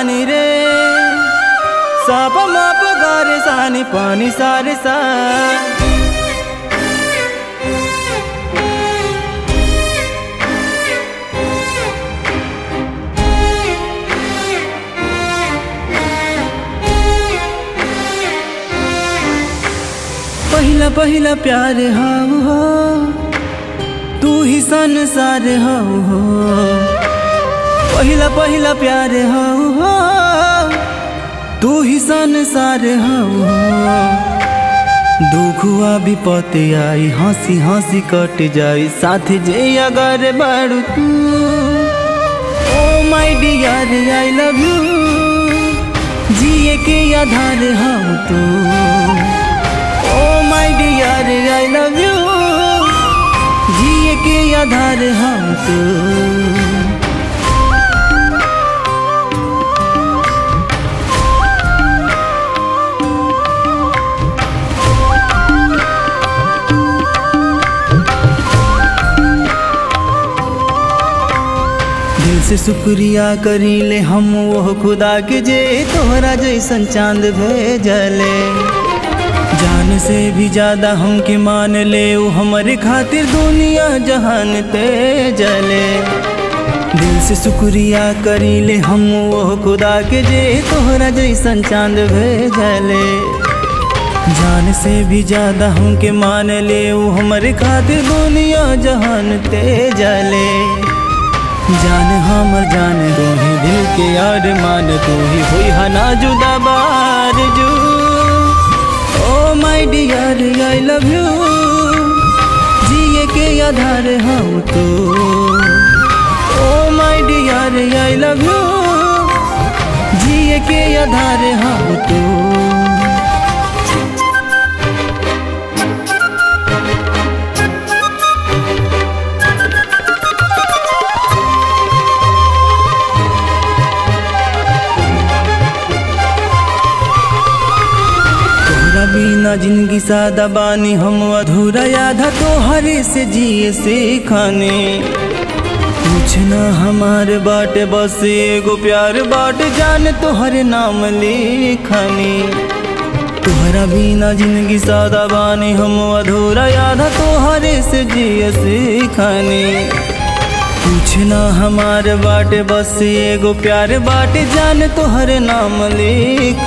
सानी रे सब माप गरे सानी पनि सारे सा पहिला पहिला प्यार हाउ हो तू ही संसार हाउ हो पहिला पहिला प्यार हाउ हो तू ही संसार हाउ हो दुखुआ विपत्ति आई हंसी हंसी कट जाई साथ जे अगर बारू तू oh my dear I love you जिए के आधार हाउ तू I love you जिए के आधार हम तो दिल से शुक्रिया करी ले हम वो खुदा के जे तोहरा जैसन चांद भेजले जान से भी ज्यादा हमके मान ले उ हमारे खातिर दुनिया जहान ते जले दिल से शुक्रिया करी ले हम वो खुदा के जे तोहरा जैसन चांद भेजले जान से भी ज्यादा हमके मान ले उ हमारे खातिर दुनिया जहान ते जले जान हमर जान दो ही दिल के यार मान तू ही हुई हना जुदा बार जू Oh my dear, I love you. जिए के आधार हूँ तो Oh my dear, I love you. जिए के आधार हूँ तो बिना जिंदगी सादा बानी हम अधूरा यादा तोहरे से जिए से खाने पूछना हमारे बाटे बस एगो प्यार बाट जान तोहरे नाम ले खाने तोहरा बिना जिंदगी सादा बानी हम अधूरा यादा तोहरे से जिए से खाने पूछना हमारे बाटे बस एगो प्यार बाट जान तोहरे नाम ले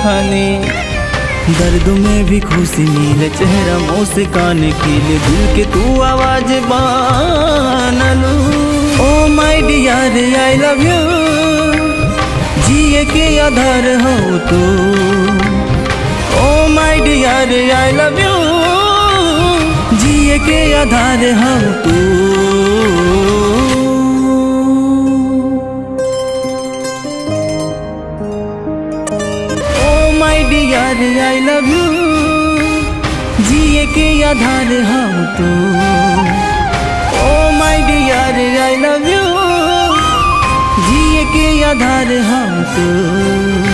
खाने दर्द में भी खुशी मिले चेहरा मुँह से काने के लिए दिल के तू आवाज बानलू oh my dear I love you जिए के आधार हो तो oh my dear I love you जिए के आधार हो तो I love you जिए के आधार हम तो Oh my dear I love you जिए के आधार हम तो